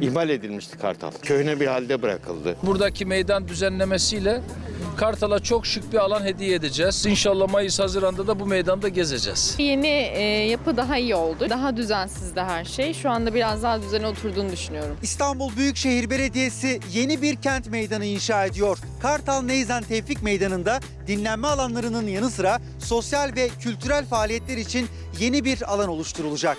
İhmal edilmişti Kartal. Köyüne bir halde bırakıldı. Buradaki meydan düzenlemesiyle Kartal'a çok şık bir alan hediye edeceğiz. İnşallah Mayıs-Haziran'da da bu meydanda gezeceğiz. Yeni yapı daha iyi oldu. Daha düzensizdi her şey. Şu anda biraz daha düzene oturduğunu düşünüyorum. İstanbul Büyükşehir Belediyesi yeni bir kent meydanı inşa ediyor. Kartal Neyzen Tevfik Meydanı'nda dinlenme alanlarının yanı sıra sosyal ve kültürel faaliyetler için yeni bir alan oluşturulacak.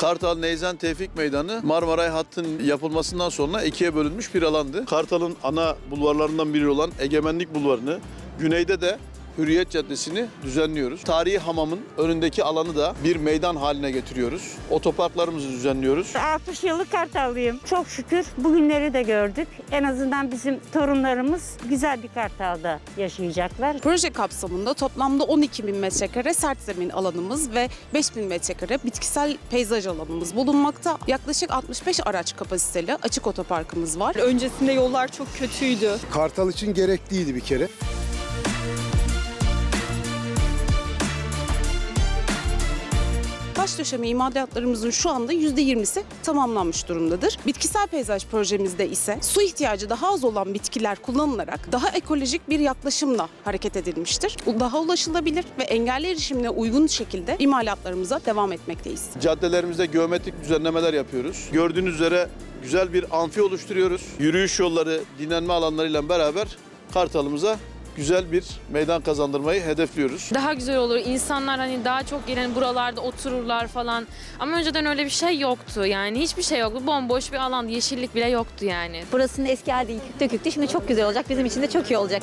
Kartal Neyzen Tevfik Meydanı Marmaray hattının yapılmasından sonra ikiye bölünmüş bir alandı. Kartal'ın ana bulvarlarından biri olan Egemenlik Bulvarı'nı, güneyde de Hürriyet Caddesi'ni düzenliyoruz. Tarihi hamamın önündeki alanı da bir meydan haline getiriyoruz. Otoparklarımızı düzenliyoruz. 60 yıllık Kartallıyım. Çok şükür bugünleri de gördük. En azından bizim torunlarımız güzel bir Kartal'da yaşayacaklar. Proje kapsamında toplamda 12.000 metrekare sert zemin alanımız ve 5.000 metrekare bitkisel peyzaj alanımız bulunmakta. Yaklaşık 65 araç kapasiteli açık otoparkımız var. Öncesinde yollar çok kötüydü. Kartal için gerekliydi bir kere. Taş döşeme imalatlarımızın şu anda %20'si tamamlanmış durumdadır. Bitkisel peyzaj projemizde ise su ihtiyacı daha az olan bitkiler kullanılarak daha ekolojik bir yaklaşımla hareket edilmiştir. Daha ulaşılabilir ve engelli erişimine uygun şekilde imalatlarımıza devam etmekteyiz. Caddelerimizde geometrik düzenlemeler yapıyoruz. Gördüğünüz üzere güzel bir amfi oluşturuyoruz. Yürüyüş yolları, dinlenme alanlarıyla beraber Kartal'ımıza güzel bir meydan kazandırmayı hedefliyoruz. Daha güzel olur. İnsanlar hani daha çok gelen buralarda otururlar falan. Ama önceden öyle bir şey yoktu. Yani hiçbir şey yoktu. Bomboş bir alan, yeşillik bile yoktu yani. Burasının eski halde döküktü. Şimdi çok güzel olacak. Bizim için de çok iyi olacak.